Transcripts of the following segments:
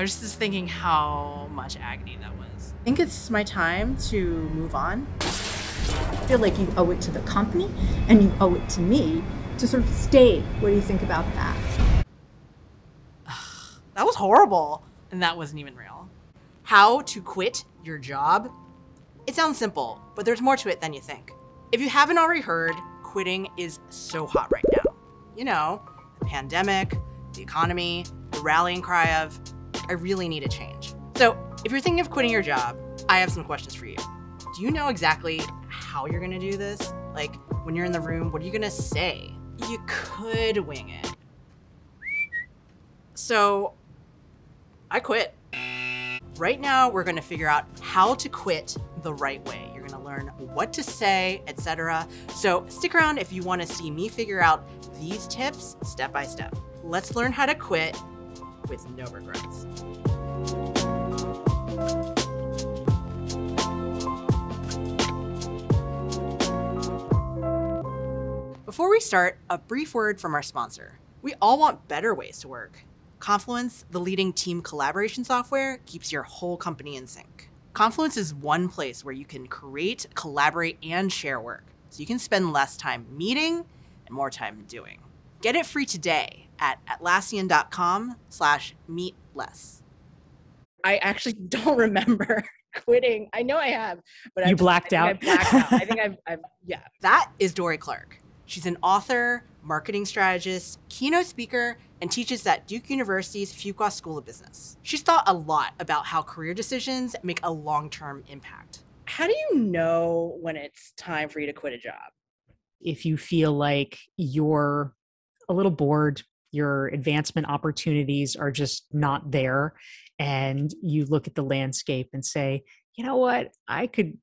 I was just thinking how much agony that was. I think it's my time to move on. I feel like you owe it to the company and you owe it to me to sort of stay. What do you think about that? That was horrible. And that wasn't even real. How to quit your job? It sounds simple, but there's more to it than you think. If you haven't already heard, quitting is so hot right now. You know, the pandemic, the economy, the rallying cry of, I really need a change. So if you're thinking of quitting your job, I have some questions for you. Do you know exactly how you're gonna do this? Like, when you're in the room, what are you gonna say? You could wing it. So, I quit. Right now, we're gonna figure out how to quit the right way. You're gonna learn what to say, etc. So stick around if you wanna see me figure out these tips step by step. Let's learn how to quit with no regrets. Before we start, a brief word from our sponsor. We all want better ways to work. Confluence, the leading team collaboration software, keeps your whole company in sync. Confluence is one place where you can create, collaborate, and share work, so you can spend less time meeting and more time doing. Get it free today at atlassian.com/meetless. I actually don't remember quitting. I know I have, but you blacked out. I think I've, yeah. That is Dorie Clark. She's an author, marketing strategist, keynote speaker, and teaches at Duke University's Fuqua School of Business. She's thought a lot about how career decisions make a long-term impact. How do you know when it's time for you to quit a job? If you feel like you're a little bored, your advancement opportunities are just not there, and you look at the landscape and say, you know what, I could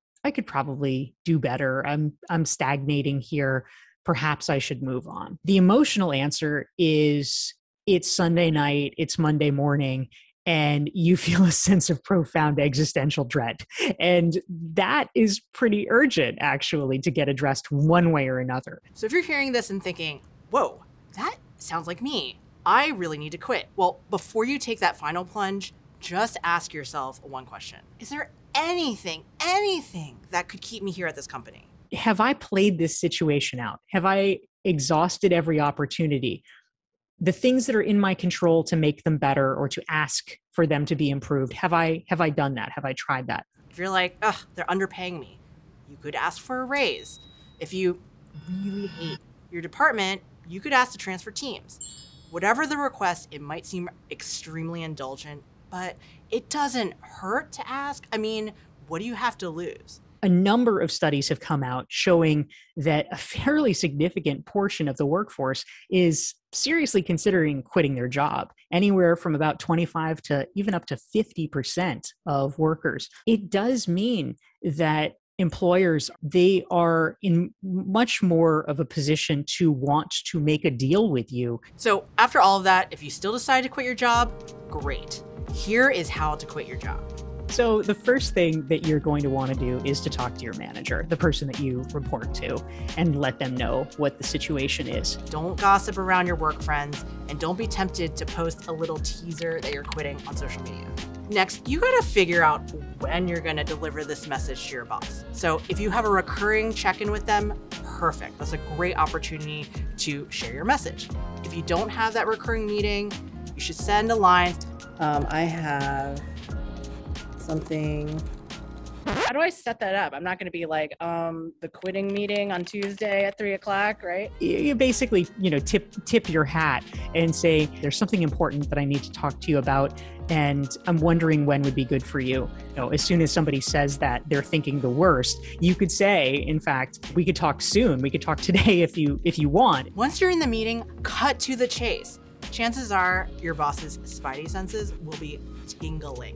probably do better. I'm stagnating here. Perhaps I should move on. The emotional answer is, it's Sunday night, it's Monday morning, and you feel a sense of profound existential dread. And that is pretty urgent, actually, to get addressed one way or another. So if you're hearing this and thinking, whoa, that sounds like me, I really need to quit. Well, before you take that final plunge, just ask yourself one question. Is there anything that could keep me here at this company? Have I played this situation out? Have I exhausted every opportunity? The things that are in my control to make them better or to ask for them to be improved, have I done that? Have I tried that? If you're like, ugh, they're underpaying me, you could ask for a raise. If you really hate your department, you could ask to transfer teams. Whatever the request, it might seem extremely indulgent, but it doesn't hurt to ask. I mean, what do you have to lose? A number of studies have come out showing that a fairly significant portion of the workforce is seriously considering quitting their job. Anywhere from about 25 to even up to 50% of workers. It does mean that employers, they are in much more of a position to want to make a deal with you. So after all of that, if you still decide to quit your job, great. Here is how to quit your job. So the first thing that you're going to want to do is to talk to your manager, the person that you report to, and let them know what the situation is. Don't gossip around your work friends, and don't be tempted to post a little teaser that you're quitting on social media. Next, you gotta figure out when you're gonna deliver this message to your boss. So if you have a recurring check-in with them, perfect. That's a great opportunity to share your message. If you don't have that recurring meeting, you should send a line. I have something. How do I set that up? I'm not going to be like, the quitting meeting on Tuesday at 3 o'clock, right? You basically, you know, tip your hat and say, there's something important that I need to talk to you about, and I'm wondering when would be good for you. You know, as soon as somebody says that, they're thinking the worst. You could say, in fact, we could talk soon. We could talk today if you want. Once you're in the meeting, cut to the chase. Chances are your boss's spidey senses will be tingling.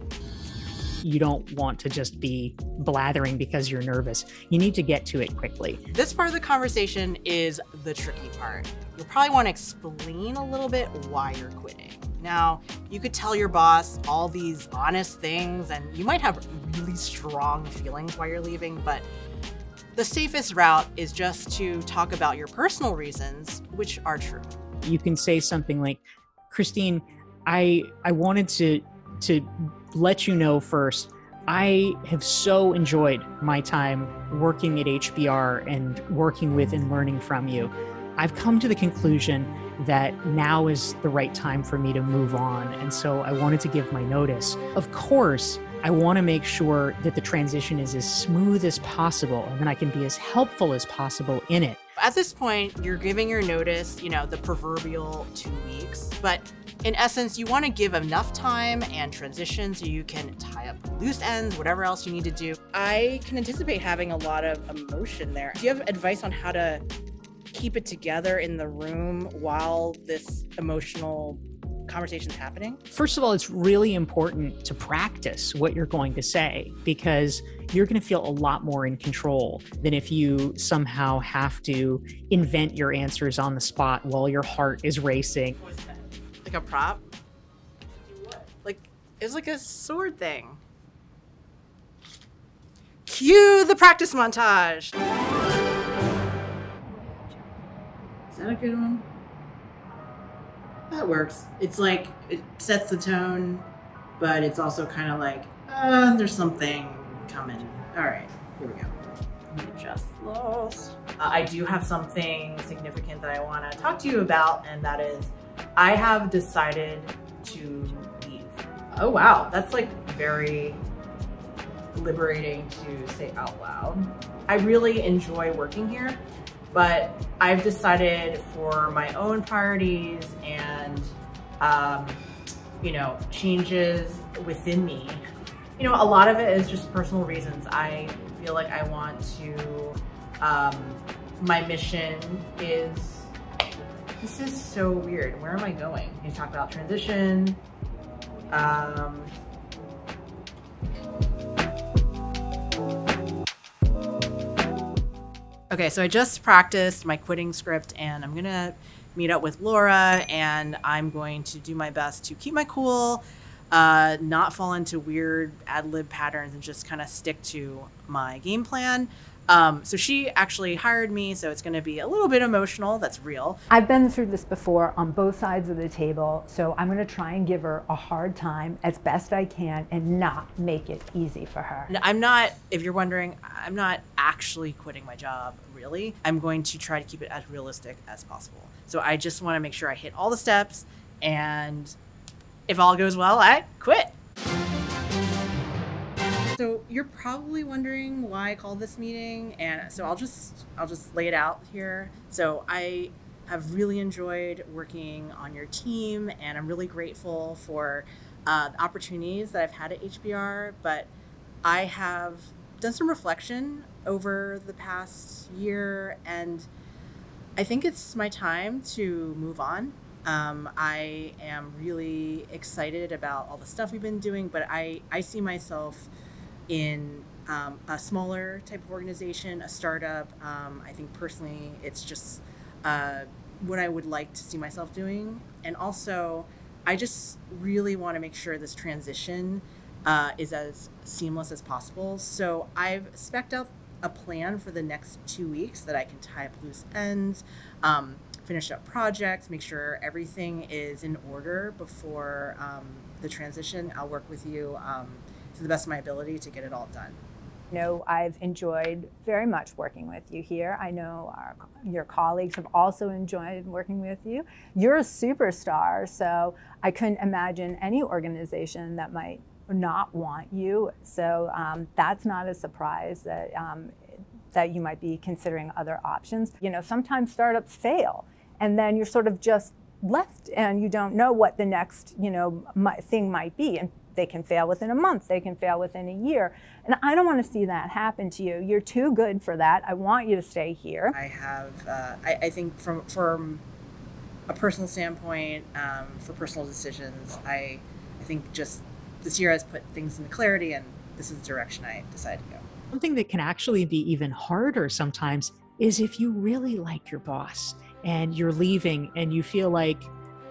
You don't want to just be blathering because you're nervous. You need to get to it quickly. This part of the conversation is the tricky part. You'll probably want to explain a little bit why you're quitting. Now, you could tell your boss all these honest things, and you might have really strong feelings while you're leaving, but the safest route is just to talk about your personal reasons, which are true. You can say something like, Christine, I wanted to to let you know first, I have so enjoyed my time working at HBR and working with and learning from you. I've come to the conclusion that now is the right time for me to move on. And so I wanted to give my notice. Of course, I want to make sure that the transition is as smooth as possible and then I can be as helpful as possible in it. At this point, you're giving your notice, the proverbial 2 weeks, but in essence, you want to give enough time and transition so you can tie up loose ends, whatever else you need to do. I can anticipate having a lot of emotion there. Do you have advice on how to keep it together in the room while this emotional conversation's happening? First of all, it's really important to practice what you're going to say because you're going to feel a lot more in control than if you somehow have to invent your answers on the spot while your heart is racing. What was that? Like a prop? What? Like, it's like a sword thing. Cue the practice montage. Is that a good one? That works. It's like, it sets the tone, but it's also kind of like, there's something coming. All right, here we go. Just lost. I do have something significant that I want to talk to you about, and that is, I have decided to leave. Oh, wow. That's like very liberating to say out loud. I really enjoy working here, but I've decided for my own priorities and, changes within me. A lot of it is just personal reasons. I feel like I want to, my mission is, this is so weird. Where am I going? You talk about transition. Okay, so I just practiced my quitting script and I'm gonna meet up with Laura and I'm going to do my best to keep my cool, not fall into weird ad-lib patterns and just kind of stick to my game plan. So she actually hired me, so it's going to be a little bit emotional. That's real. I've been through this before on both sides of the table, so I'm going to try and give her a hard time as best I can and not make it easy for her. I'm not, if you're wondering, I'm not actually quitting my job, really. I'm going to try to keep it as realistic as possible. So I just want to make sure I hit all the steps, and if all goes well, I quit. So you're probably wondering why I called this meeting, and so I'll just lay it out here. So I have really enjoyed working on your team, and I'm really grateful for the opportunities that I've had at HBR, but I have done some reflection over the past year, and I think it's my time to move on. I am really excited about all the stuff we've been doing, but I see myself in a smaller type of organization, a startup. I think personally, it's just what I would like to see myself doing. And also, I just really want to make sure this transition is as seamless as possible. So I've spec'd out a plan for the next 2 weeks that I can tie up loose ends, finish up projects, make sure everything is in order before the transition. I'll work with you to the best of my ability to get it all done. I've enjoyed very much working with you here. I know your colleagues have also enjoyed working with you. You're a superstar, so I couldn't imagine any organization that might not want you. So that's not a surprise that, that you might be considering other options. Sometimes startups fail and then you're sort of just left and you don't know what the next, thing might be. And they can fail within a month, they can fail within a year. And I don't want to see that happen to you. You're too good for that. I want you to stay here. I have, I think from a personal standpoint, for personal decisions, I think just this year has put things into clarity and this is the direction I decided to go. Something that can actually be even harder sometimes is if you really like your boss and you're leaving and you feel like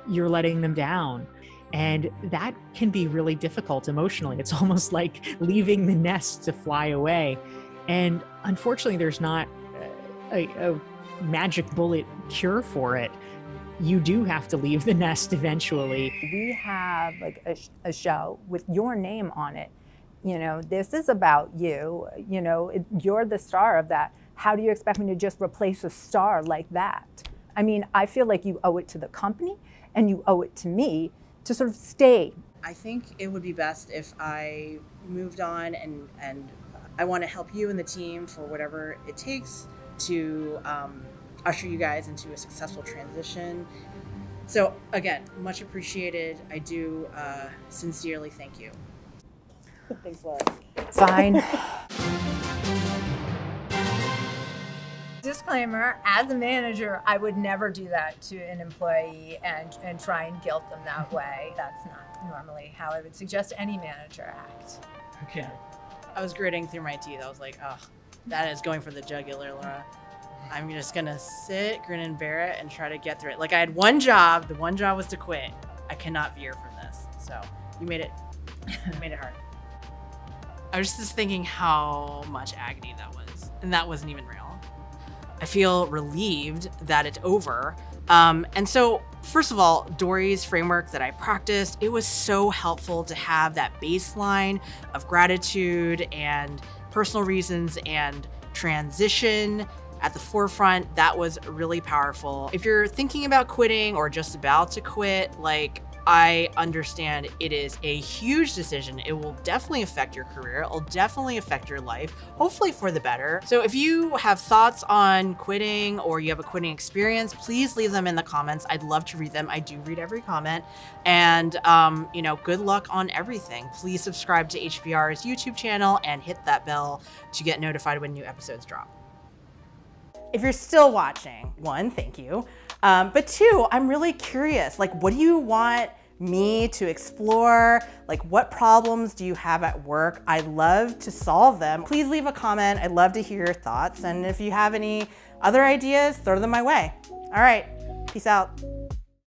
you're letting them down. And that can be really difficult emotionally. It's almost like leaving the nest to fly away. And unfortunately, there's not a magic bullet cure for it. you do have to leave the nest eventually. We have like a show with your name on it. You know, this is about you. You know, you're the star of that. How do you expect me to just replace a star like that? I mean, I feel like you owe it to the company and you owe it to me to sort of stay. I think it would be best if I moved on, and I want to help you and the team for whatever it takes to usher you guys into a successful transition. So again, much appreciated. I do sincerely thank you. Thanks, Laura. Fine. Disclaimer, as a manager, I would never do that to an employee and try and guilt them that way. That's not normally how I would suggest any manager act. Okay. I was gritting through my teeth. I was like, oh, that is going for the jugular, Laura. I'm just gonna sit, grin and bear it, and try to get through it. Like, I had one job, the one job was to quit. I cannot veer from this. So you made it hard. I was just thinking how much agony that was, and that wasn't even real. I feel relieved that it's over. And so, first of all, Dorie's framework that I practiced, it was so helpful to have that baseline of gratitude and personal reasons and transition at the forefront. That was really powerful. If you're thinking about quitting or just about to quit, like, I understand it is a huge decision. It will definitely affect your career. It'll definitely affect your life, hopefully for the better. So if you have thoughts on quitting or you have a quitting experience, please leave them in the comments. I'd love to read them. I do read every comment. And you know, good luck on everything. Please subscribe to HBR's YouTube channel and hit that bell to get notified when new episodes drop. If you're still watching, one, thank you. But two, I'm really curious, like, what do you want me to explore? Like, what problems do you have at work? I love to solve them. Please leave a comment. I'd love to hear your thoughts. And if you have any other ideas, throw them my way. All right, peace out.